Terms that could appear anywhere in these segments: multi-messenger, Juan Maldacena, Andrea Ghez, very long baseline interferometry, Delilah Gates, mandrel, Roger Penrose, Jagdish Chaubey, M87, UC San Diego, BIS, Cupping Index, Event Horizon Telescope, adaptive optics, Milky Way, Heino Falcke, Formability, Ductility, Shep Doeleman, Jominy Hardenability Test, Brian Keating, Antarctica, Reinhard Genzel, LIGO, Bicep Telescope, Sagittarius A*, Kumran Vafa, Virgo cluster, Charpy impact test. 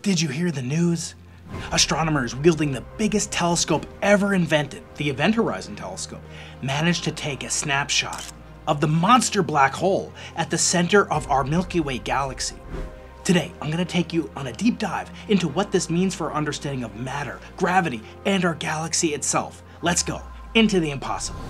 Did you hear the news? Astronomers wielding the biggest telescope ever invented, the Event Horizon Telescope, managed to take a snapshot of the monster black hole at the center of our Milky Way galaxy. Today, I'm going to take you on a deep dive into what this means for our understanding of matter, gravity, and our galaxy itself. Let's go into the impossible.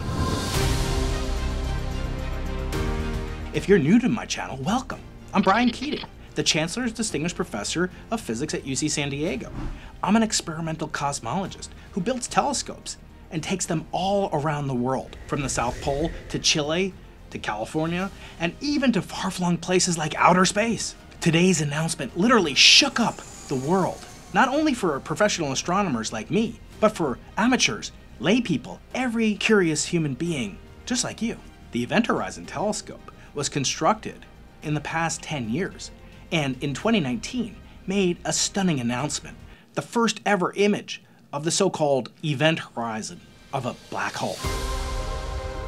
If you're new to my channel, welcome. I'm Brian Keating, the Chancellor's Distinguished Professor of Physics at UC San Diego. I'm an experimental cosmologist who builds telescopes and takes them all around the world, from the South Pole to Chile to California, and even to far-flung places like outer space. Today's announcement literally shook up the world, not only for professional astronomers like me, but for amateurs, lay people, every curious human being just like you. The Event Horizon Telescope was constructed in the past 10 years. And in 2019 made a stunning announcement, the first ever image of the so-called event horizon of a black hole.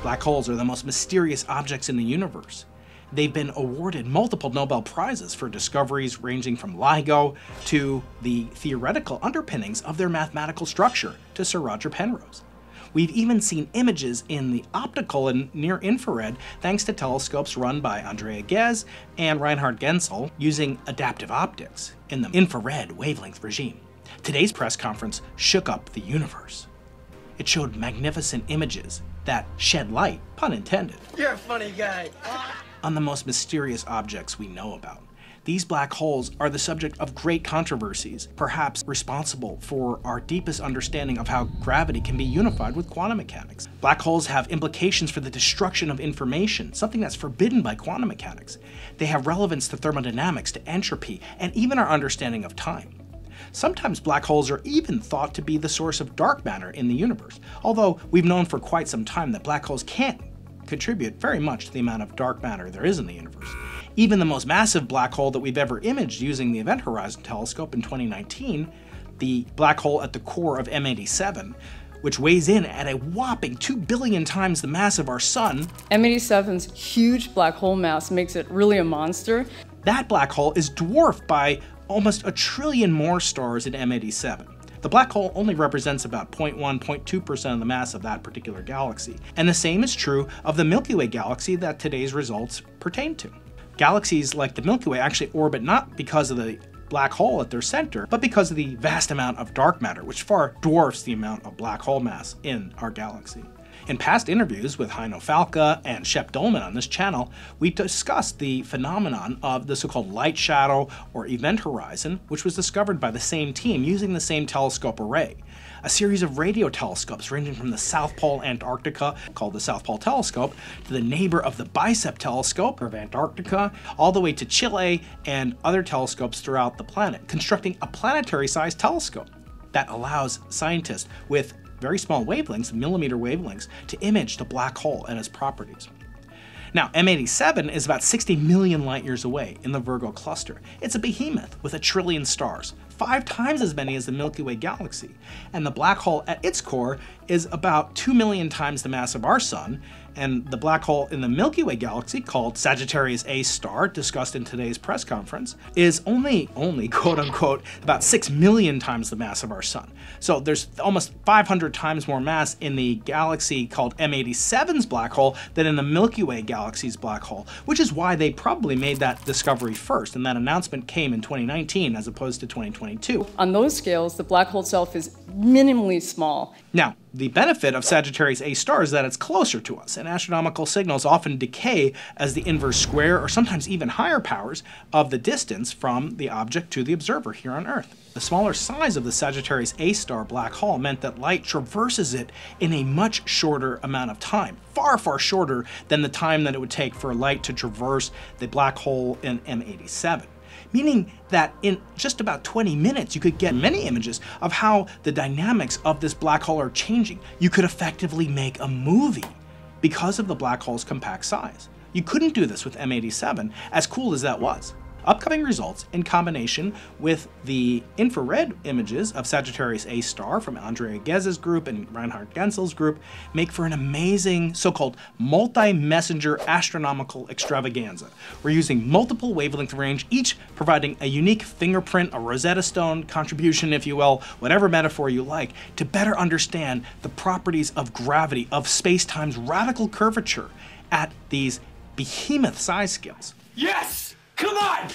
Black holes are the most mysterious objects in the universe. They've been awarded multiple Nobel Prizes for discoveries ranging from LIGO to the theoretical underpinnings of their mathematical structure to Sir Roger Penrose. We've even seen images in the optical and near-infrared thanks to telescopes run by Andrea Ghez and Reinhard Genzel using adaptive optics in the infrared wavelength regime. Today's press conference shook up the universe. It showed magnificent images that shed light, pun intended. You're a funny guy. On the most mysterious objects we know about. These black holes are the subject of great controversies, perhaps responsible for our deepest understanding of how gravity can be unified with quantum mechanics. Black holes have implications for the destruction of information, something that's forbidden by quantum mechanics. They have relevance to thermodynamics, to entropy, and even our understanding of time. Sometimes black holes are even thought to be the source of dark matter in the universe, although we've known for quite some time that black holes can't contribute very much to the amount of dark matter there is in the universe. Even the most massive black hole that we've ever imaged using the Event Horizon Telescope in 2019, the black hole at the core of M87, which weighs in at a whopping 2 billion times the mass of our sun. M87's huge black hole mass makes it really a monster. That black hole is dwarfed by almost a trillion more stars in M87. The black hole only represents about 0.1, 0.2% of the mass of that particular galaxy. And the same is true of the Milky Way galaxy that today's results pertain to. Galaxies like the Milky Way actually orbit not because of the black hole at their center, but because of the vast amount of dark matter, which far dwarfs the amount of black hole mass in our galaxy. In past interviews with Heino Falcke and Shep Doeleman on this channel, we discussed the phenomenon of the so-called light shadow or event horizon, which was discovered by the same team using the same telescope array. A series of radio telescopes ranging from the South Pole, Antarctica, called the South Pole Telescope, to the neighbor of the Bicep Telescope of Antarctica, all the way to Chile and other telescopes throughout the planet, constructing a planetary-sized telescope that allows scientists with very small wavelengths, millimeter wavelengths, to image the black hole and its properties. Now, M87 is about 60 million light years away in the Virgo cluster. It's a behemoth with a trillion stars, 5 times as many as the Milky Way galaxy. And the black hole at its core is about 2 million times the mass of our sun. And the black hole in the Milky Way galaxy, called Sagittarius A*, discussed in today's press conference, is only quote unquote, about 6 million times the mass of our sun. So there's almost 500 times more mass in the galaxy called M87's black hole than in the Milky Way galaxy's black hole, which is why they probably made that discovery first. And that announcement came in 2019 as opposed to 2022. On those scales, the black hole itself is minimally small. Now, the benefit of Sagittarius A* is that it's closer to us, and astronomical signals often decay as the inverse square or sometimes even higher powers of the distance from the object to the observer here on Earth. The smaller size of the Sagittarius A* black hole meant that light traverses it in a much shorter amount of time, far, far shorter than the time that it would take for light to traverse the black hole in M87. Meaning that in just about 20 minutes, you could get many images of how the dynamics of this black hole are changing. You could effectively make a movie because of the black hole's compact size. You couldn't do this with M87, as cool as that was. Upcoming results, in combination with the infrared images of Sagittarius A* from Andrea Ghez's group and Reinhard Genzel's group, make for an amazing so-called multi-messenger astronomical extravaganza. We're using multiple wavelength range, each providing a unique fingerprint, a Rosetta Stone contribution, if you will, whatever metaphor you like, to better understand the properties of gravity, of space-time's radical curvature at these behemoth size scales. Yes! Come on!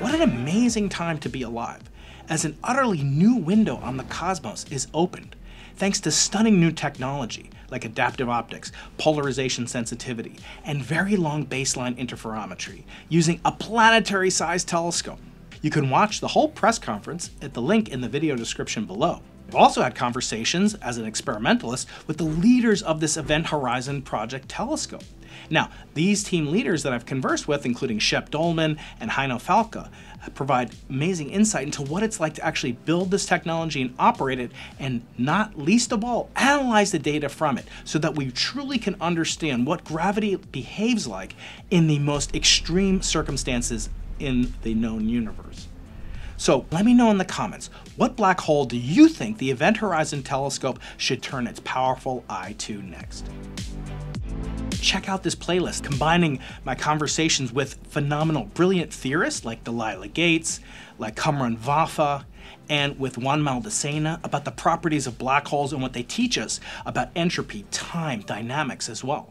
What an amazing time to be alive, as an utterly new window on the cosmos is opened, thanks to stunning new technology like adaptive optics, polarization sensitivity, and very long baseline interferometry, using a planetary-sized telescope. You can watch the whole press conference at the link in the video description below. I've also had conversations, as an experimentalist, with the leaders of this Event Horizon Project telescope. Now, these team leaders that I've conversed with, including Shep Doeleman and Heino Falcke, provide amazing insight into what it's like to actually build this technology and operate it, and not least of all, analyze the data from it so that we truly can understand what gravity behaves like in the most extreme circumstances in the known universe. So let me know in the comments, what black hole do you think the Event Horizon Telescope should turn its powerful eye to next? Check out this playlist combining my conversations with phenomenal, brilliant theorists like Delilah Gates, like Kumran Vafa, and with Juan Maldacena about the properties of black holes and what they teach us about entropy, time, dynamics as well.